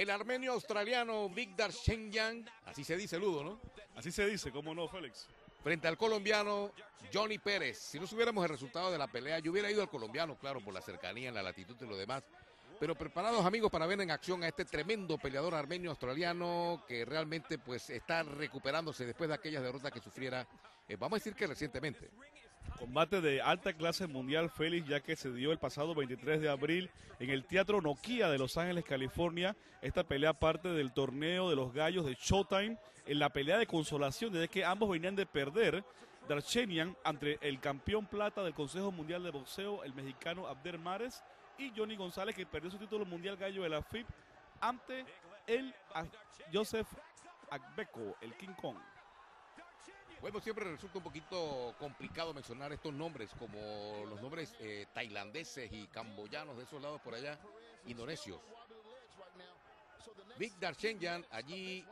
el armenio australiano Vic Darchinyan, así se dice, Ludo, ¿no? Así se dice, cómo no, Félix. Frente al colombiano Yonnhy Pérez. Si no supiéramos el resultado de la pelea, yo hubiera ido al colombiano, claro, por la cercanía, la latitud y lo demás. Pero preparados, amigos, para ver en acción a este tremendo peleador armenio australiano que realmente pues está recuperándose después de aquellas derrotas que sufriera, vamos a decir que recientemente. Combate de alta clase mundial, Félix, ya que se dio el pasado 23 de abril en el Teatro Nokia de Los Ángeles, California. Esta pelea parte del torneo de los gallos de Showtime, en la pelea de consolación, desde que ambos venían de perder. Darchinyan ante el campeón plata del Consejo Mundial de Boxeo, el mexicano Abner Mares, y Johnny González, que perdió su título mundial gallo de la FIB ante el Joseph Agbeko, el King Kong. Bueno, siempre resulta un poquito complicado mencionar estos nombres, como los nombres tailandeses y camboyanos de esos lados por allá, indonesios. Vic Darchinyan, allí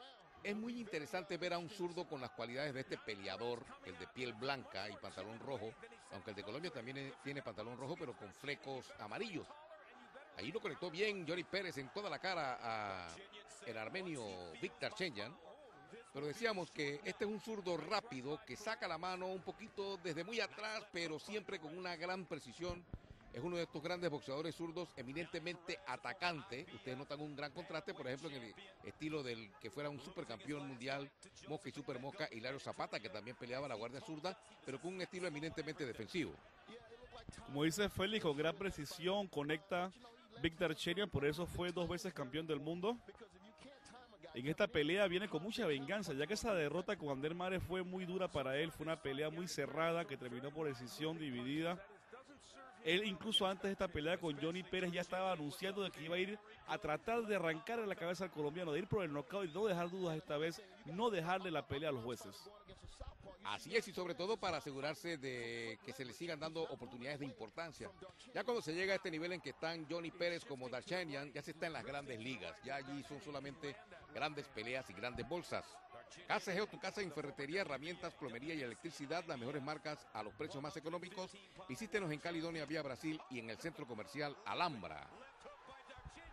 es muy interesante ver a un zurdo con las cualidades de este peleador, el de piel blanca y pantalón rojo, aunque el de Colombia también tiene pantalón rojo, pero con flecos amarillos. Ahí lo conectó bien Yonnhy Pérez en toda la cara a el armenio Vic Darchinyan. Pero decíamos que este es un zurdo rápido que saca la mano un poquito desde muy atrás, pero siempre con una gran precisión. Es uno de estos grandes boxeadores zurdos eminentemente atacante. Ustedes notan un gran contraste, por ejemplo, en el estilo del que fuera un supercampeón mundial, Mosca y Super Mosca, Hilario Zapata, que también peleaba a la guardia zurda, pero con un estilo eminentemente defensivo. Como dice Félix, con gran precisión conecta Vic Darchinyan, por eso fue 2 veces campeón del mundo. En esta pelea viene con mucha venganza, ya que esa derrota con Abner Mares fue muy dura para él. Fue una pelea muy cerrada que terminó por decisión dividida. Él incluso antes de esta pelea con Yonnhy Pérez ya estaba anunciando de que iba a ir a tratar de arrancarle la cabeza al colombiano, de ir por el knockout y no dejar dudas esta vez, no dejarle la pelea a los jueces. Así es, y sobre todo para asegurarse de que se le sigan dando oportunidades de importancia. Ya cuando se llega a este nivel en que están Yonnhy Pérez como Darchinyan, ya se está en las grandes ligas. Ya allí son solamente grandes peleas y grandes bolsas. Casa Geo, tu casa en ferretería, herramientas, plomería y electricidad, las mejores marcas a los precios más económicos. Visítenos en Caledonia, vía Brasil, y en el centro comercial Alhambra.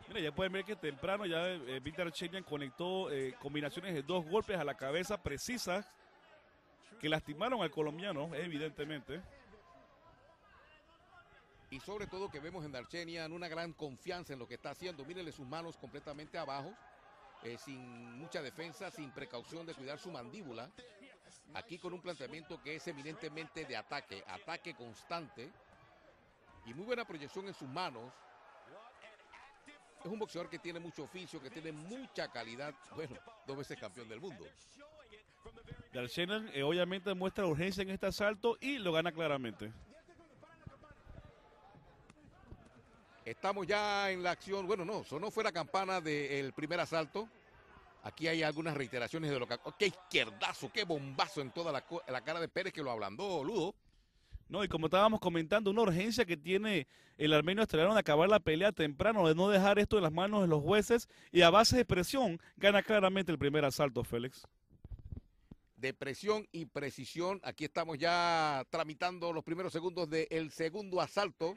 Mira, ya pueden ver que temprano ya Vic Darchinyan conectó combinaciones de 2 golpes a la cabeza precisas que lastimaron al colombiano, evidentemente. Y sobre todo que vemos en Darchinyan una gran confianza en lo que está haciendo. Mírenle sus manos completamente abajo, sin mucha defensa, sin precaución de cuidar su mandíbula. Aquí con un planteamiento que es eminentemente de ataque, ataque constante y muy buena proyección en sus manos. Es un boxeador que tiene mucho oficio, que tiene mucha calidad. Bueno, 2 veces campeón del mundo. Darchinyan obviamente muestra urgencia en este asalto y lo gana claramente. Estamos ya en la acción. Bueno, no, sonó fuera campana del primer asalto. Aquí hay algunas reiteraciones de lo que... ¡Qué izquierdazo! ¡Qué bombazo en toda la cara de Pérez, que lo ablandó, Ludo! No, y como estábamos comentando, una urgencia que tiene el armenio australiano de acabar la pelea temprano, de no dejar esto en las manos de los jueces, y a base de presión gana claramente el primer asalto, Félix. De presión y precisión. Aquí estamos ya tramitando los primeros segundos del segundo asalto.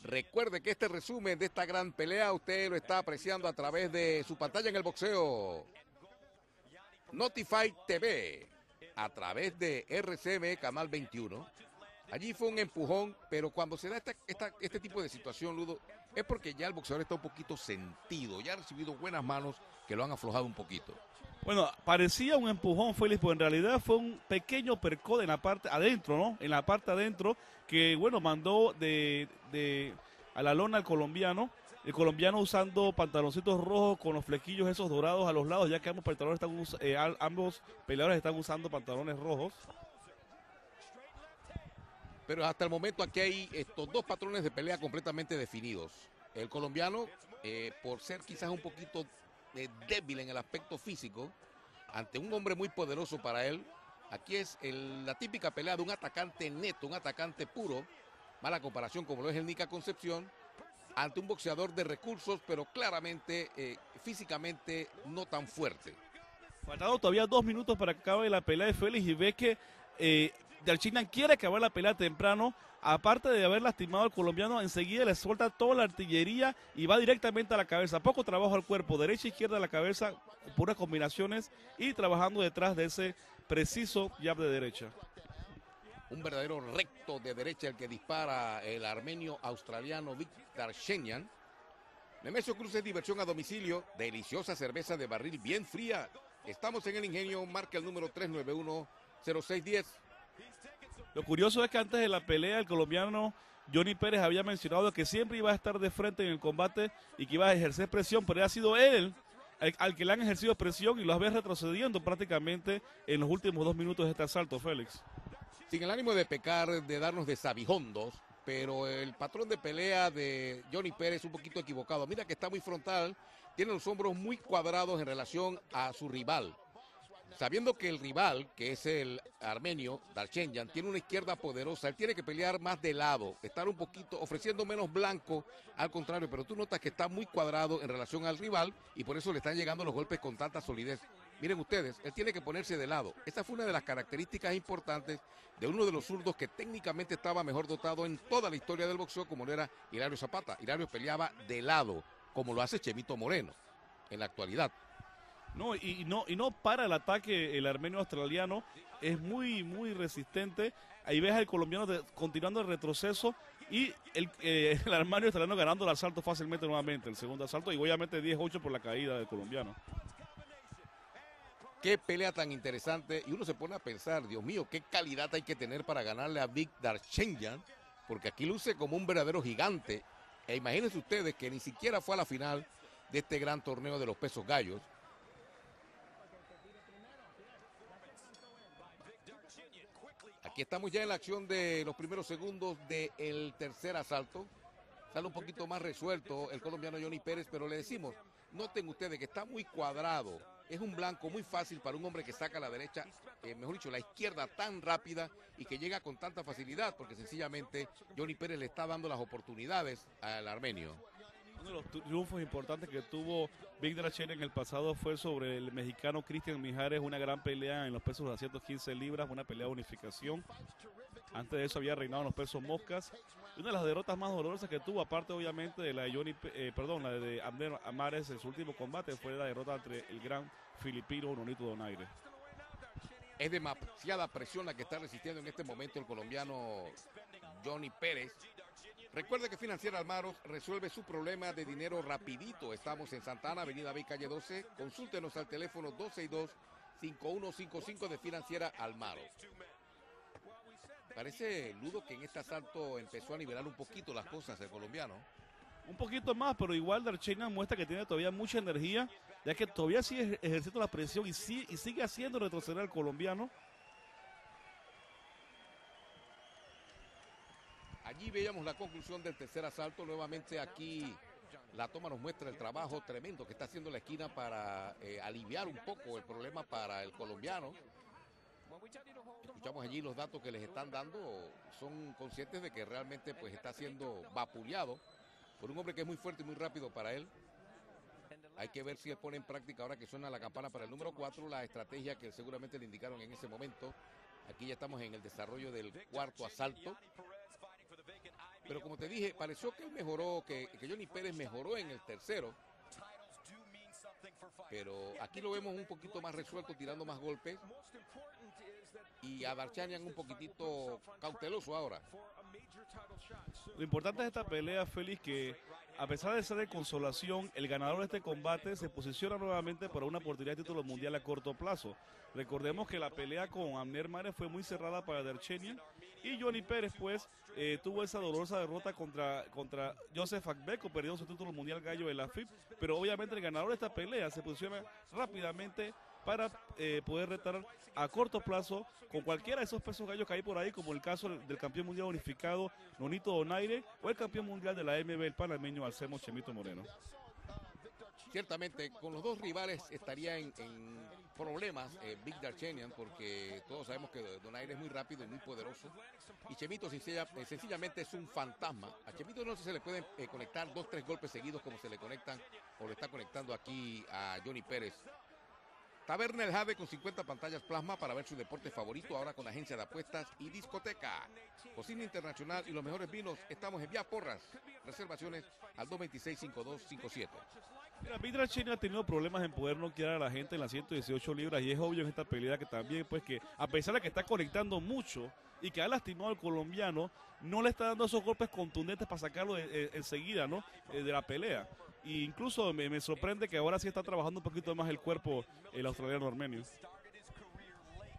Recuerde que este resumen de esta gran pelea usted lo está apreciando a través de su pantalla en el boxeo. NotiFight TV, a través de RCM, Canal 21. Allí fue un empujón, pero cuando se da este tipo de situación, Ludo, es porque ya el boxeador está un poquito sentido, ya ha recibido buenas manos que lo han aflojado un poquito. Bueno, parecía un empujón, Félix, pero en realidad fue un pequeño percode en la parte adentro, ¿no? En la parte adentro, que bueno, mandó a la lona al colombiano. El colombiano usando pantaloncitos rojos con los flequillos esos dorados a los lados, ya que ambos peleadores están usando pantalones rojos. Pero hasta el momento aquí hay estos 2 patrones de pelea completamente definidos. El colombiano, por ser quizás un poquito débil en el aspecto físico, ante un hombre muy poderoso para él, aquí es la típica pelea de un atacante neto, un atacante puro, mala comparación como lo es el Nica Concepción, ante un boxeador de recursos, pero claramente físicamente no tan fuerte. Faltando todavía 2 minutos para que acabe la pelea de Félix, y ve que Darchinyan quiere acabar la pelea temprano, aparte de haber lastimado al colombiano, enseguida le suelta toda la artillería y va directamente a la cabeza, poco trabajo al cuerpo, derecha e izquierda a la cabeza, puras combinaciones y trabajando detrás de ese preciso jab de derecha. Un verdadero recto de derecha el que dispara el armenio australiano Vic Darchinyan. Nemesio Cruces, diversión a domicilio, deliciosa cerveza de barril bien fría. Estamos en el Ingenio, marca el número 391-0610. Lo curioso es que antes de la pelea el colombiano Yonnhy Pérez había mencionado que siempre iba a estar de frente en el combate y que iba a ejercer presión, pero ha sido él al que le han ejercido presión y los ve retrocediendo prácticamente en los últimos 2 minutos de este asalto, Félix. Sin el ánimo de pecar, de darnos de sabijondos, pero el patrón de pelea de Yonnhy Pérez es un poquito equivocado. Mira que está muy frontal, tiene los hombros muy cuadrados en relación a su rival. Sabiendo que el rival, que es el armenio Darchinyan, tiene una izquierda poderosa, él tiene que pelear más de lado, estar un poquito, ofreciendo menos blanco, al contrario, pero tú notas que está muy cuadrado en relación al rival y por eso le están llegando los golpes con tanta solidez. Miren ustedes, él tiene que ponerse de lado. Esta fue una de las características importantes de uno de los zurdos que técnicamente estaba mejor dotado en toda la historia del boxeo, como lo era Hilario Zapata. Hilario peleaba de lado, como lo hace Chemito Moreno en la actualidad. No, y no para el ataque el armenio australiano, es muy resistente. Ahí ves al colombiano continuando el retroceso y el armenio australiano ganando el asalto fácilmente nuevamente, el segundo asalto, y obviamente 10-8 por la caída del colombiano. Qué pelea tan interesante, y uno se pone a pensar, Dios mío, qué calidad hay que tener para ganarle a Vic Darchinyan, porque aquí luce como un verdadero gigante. E imagínense ustedes que ni siquiera fue a la final de este gran torneo de los pesos gallos. Aquí estamos ya en la acción de los primeros segundos del tercer asalto. Sale un poquito más resuelto el colombiano Yonnhy Pérez, pero le decimos, noten ustedes que está muy cuadrado. Es un blanco muy fácil para un hombre que saca la derecha, mejor dicho, la izquierda tan rápida y que llega con tanta facilidad, porque sencillamente Yonnhy Pérez le está dando las oportunidades al armenio. Uno de los triunfos importantes que tuvo Vic Darchinyan en el pasado fue sobre el mexicano Cristian Mijares, una gran pelea en los pesos a 115 libras, una pelea de unificación. Antes de eso había reinado en los pesos moscas. Una de las derrotas más dolorosas que tuvo, aparte obviamente de la de Abner Mares en su último combate, fue la derrota entre el gran filipino Nonito Donaire. Es demasiada presión la que está resistiendo en este momento el colombiano Yonnhy Pérez. Recuerda que Financiera Almaros resuelve su problema de dinero rapidito. Estamos en Santa Ana, Avenida B, calle 12. Consúltenos al teléfono 262-5155 de Financiera Almaros. Parece, Ludo, que en este asalto empezó a nivelar un poquito las cosas el colombiano. Un poquito más, pero igual Darchinyan muestra que tiene todavía mucha energía, ya que todavía sigue ejerciendo la presión y sigue haciendo retroceder al colombiano. Allí veíamos la conclusión del tercer asalto. Nuevamente aquí la toma nos muestra el trabajo tremendo que está haciendo la esquina para aliviar un poco el problema para el colombiano. Escuchamos allí los datos que les están dando. Son conscientes de que realmente pues está siendo vapuleado por un hombre que es muy fuerte y muy rápido para él. Hay que ver si él pone en práctica, ahora que suena la campana para el número 4, la estrategia que seguramente le indicaron en ese momento. Aquí ya estamos en el desarrollo del cuarto asalto. Pero como te dije, pareció que él mejoró, que Yonnhy Pérez mejoró en el tercero. Pero aquí lo vemos un poquito más resuelto, tirando más golpes. Y a Darchinyan un poquitito cauteloso ahora. Lo importante de esta pelea, Félix, que a pesar de ser de consolación, el ganador de este combate se posiciona nuevamente para una oportunidad de título mundial a corto plazo. Recordemos que la pelea con Abner Mares fue muy cerrada para Darchinyan y Yonnhy Pérez pues tuvo esa dolorosa derrota contra Joseph Agbeko, perdió su título mundial gallo de la FIB, pero obviamente el ganador de esta pelea se posiciona rápidamente para poder retar a corto plazo con cualquiera de esos pesos gallos que hay por ahí, como el caso del campeón mundial unificado Nonito Donaire o el campeón mundial de la MB, el panameño Alcemos Chemito Moreno. Ciertamente, con los dos rivales estaría en problemas Vic Darchinyan, porque todos sabemos que Donaire es muy rápido y muy poderoso. Y Chemito sencillamente es un fantasma. A Chemito no se le pueden conectar 2 o 3 golpes seguidos como se le conectan o le está conectando aquí a Yonnhy Pérez. Taberna El Jade con 50 pantallas plasma para ver su deporte favorito, ahora con agencia de apuestas y discoteca. Cocina internacional y los mejores vinos. Estamos en Vía Porras. Reservaciones al 226-5257. Mira, Vidra China ha tenido problemas en poder noquear a la gente en las 118 libras y es obvio en esta pelea que también, pues que a pesar de que está conectando mucho y que ha lastimado al colombiano, no le está dando esos golpes contundentes para sacarlo enseguida, ¿no? De la pelea. E incluso me sorprende que ahora sí está trabajando un poquito más el cuerpo el australiano armenio.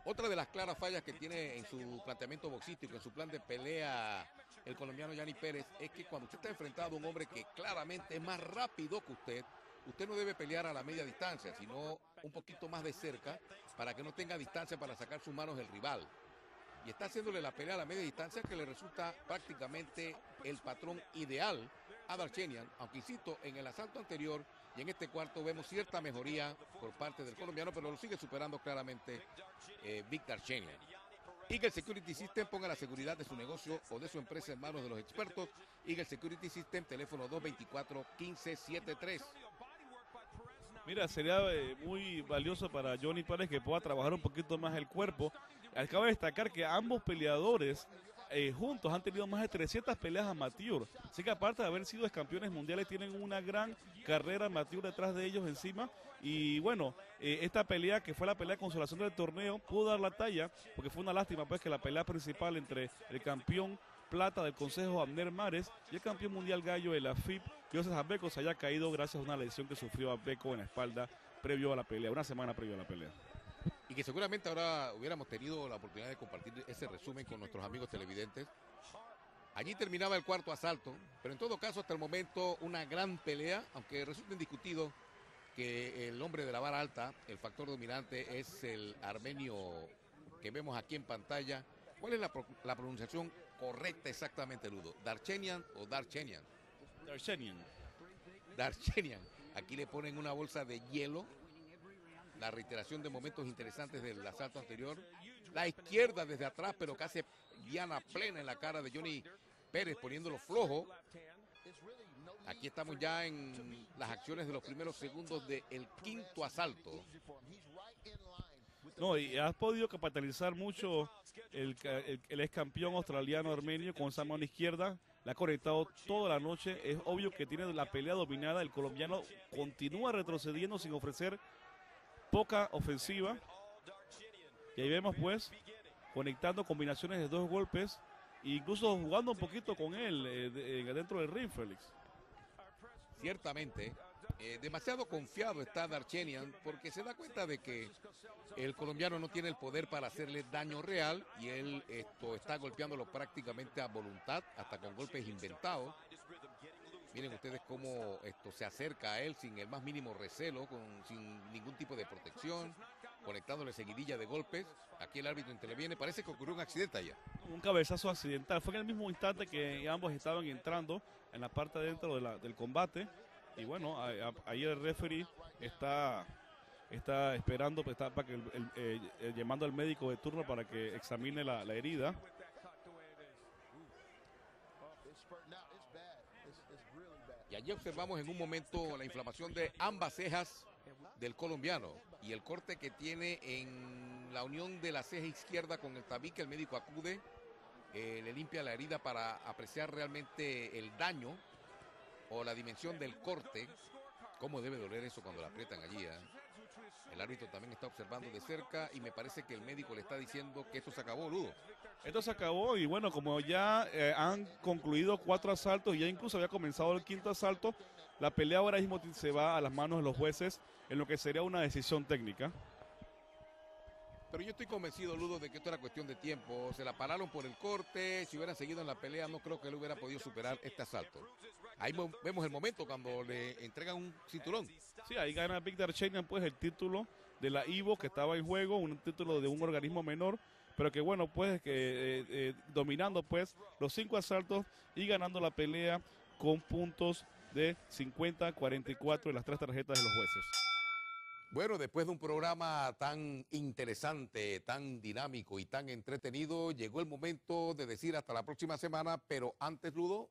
Otra de las claras fallas que tiene en su planteamiento boxístico, en su plan de pelea, el colombiano Yonnhy Pérez, es que cuando usted está enfrentado a un hombre que claramente es más rápido que usted, usted no debe pelear a la media distancia, sino un poquito más de cerca para que no tenga distancia para sacar sus manos del rival. Y está haciéndole la pelea a la media distancia que le resulta prácticamente el patrón ideal a Darchinyan, aunque insisto, en el asalto anterior y en este cuarto vemos cierta mejoría por parte del colombiano, pero lo sigue superando claramente Vic Darchinyan. Eagle Security System, ponga la seguridad de su negocio o de su empresa en manos de los expertos. Eagle Security System, teléfono 224-1573. Mira, sería muy valioso para Yonnhy Pérez que pueda trabajar un poquito más el cuerpo. Acaba de destacar que ambos peleadores juntos han tenido más de 300 peleas amateur. Así que aparte de haber sido campeones mundiales, tienen una gran carrera amateur detrás de ellos encima. Y bueno, esta pelea que fue la pelea de consolación del torneo pudo dar la talla, porque fue una lástima pues que la pelea principal entre el campeón plata del Consejo Abner Mares y el campeón mundial gallo de la FIB, Joseph Agbeko, se haya caído gracias a una lesión que sufrió Agbeko en la espalda previo a la pelea, una semana previo a la pelea. Y que seguramente ahora hubiéramos tenido la oportunidad de compartir ese resumen con nuestros amigos televidentes. Allí terminaba el cuarto asalto, pero en todo caso hasta el momento una gran pelea, aunque resulta indiscutido que el hombre de la vara alta, el factor dominante, es el armenio que vemos aquí en pantalla. ¿Cuál es la pronunciación correcta exactamente, Ludo? ¿Darchinyan o Darchinyan? Darchinyan. Darchinyan. Aquí le ponen una bolsa de hielo. La reiteración de momentos interesantes del asalto anterior. La izquierda desde atrás, pero casi diana plena en la cara de Yonnhy Pérez, poniéndolo flojo. Aquí estamos ya en las acciones de los primeros segundos del quinto asalto. No, y has podido capitalizar mucho el ex campeón australiano armenio con esa mano izquierda. La ha conectado toda la noche. Es obvio que tiene la pelea dominada. El colombiano continúa retrocediendo sin ofrecer poca ofensiva. Y ahí vemos pues conectando combinaciones de dos golpes e incluso jugando un poquito con él dentro del ring, Félix. Ciertamente, demasiado confiado está Darchinyan porque se da cuenta de que el colombiano no tiene el poder para hacerle daño real y él está golpeándolo prácticamente a voluntad, hasta con golpes inventados. Miren ustedes cómo se acerca a él sin el más mínimo recelo, sin ningún tipo de protección, conectándole seguidilla de golpes. Aquí el árbitro interviene. Parece que ocurrió un accidente allá. Un cabezazo accidental. Fue en el mismo instante que ambos estaban entrando en la parte adentro del combate. Y bueno, ahí el referee está esperando, está para que llamando al médico de turno para que examine la herida. Y allí observamos en un momento la inflamación de ambas cejas del colombiano y el corte que tiene en la unión de la ceja izquierda con el tabique. El médico acude, le limpia la herida para apreciar realmente el daño o la dimensión del corte. ¿Cómo debe doler eso cuando la aprietan allí? El árbitro también está observando de cerca y me parece que el médico le está diciendo que esto se acabó, Ludo. Esto se acabó y bueno, como ya han concluido 4 asaltos y ya incluso había comenzado el 5.º asalto, la pelea ahora mismo se va a las manos de los jueces en lo que sería una decisión técnica. Pero yo estoy convencido, Ludo, de que esto era cuestión de tiempo. Se la pararon por el corte. Si hubieran seguido en la pelea, no creo que él hubiera podido superar este asalto. Ahí vemos el momento cuando le entregan un cinturón. Sí, ahí gana Vic Darchinyan pues el título de la IBO que estaba en juego, un título de un organismo menor, pero que bueno, pues que dominando pues los 5 asaltos y ganando la pelea con puntos de 50-44 en las 3 tarjetas de los jueces. Bueno, después de un programa tan interesante, tan dinámico y tan entretenido, llegó el momento de decir hasta la próxima semana, pero antes, Ludo,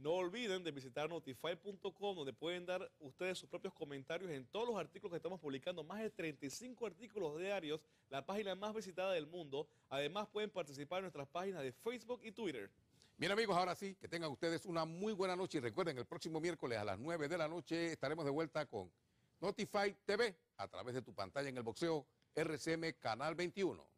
No olviden de visitar NotiFight.com, donde pueden dar ustedes sus propios comentarios en todos los artículos que estamos publicando, más de 35 artículos diarios, la página más visitada del mundo. Además, pueden participar en nuestras páginas de Facebook y Twitter. Bien, amigos, ahora sí, que tengan ustedes una muy buena noche. Y recuerden, el próximo miércoles a las 9 de la noche estaremos de vuelta con NotiFight TV a través de tu pantalla en el boxeo RCM Canal 21.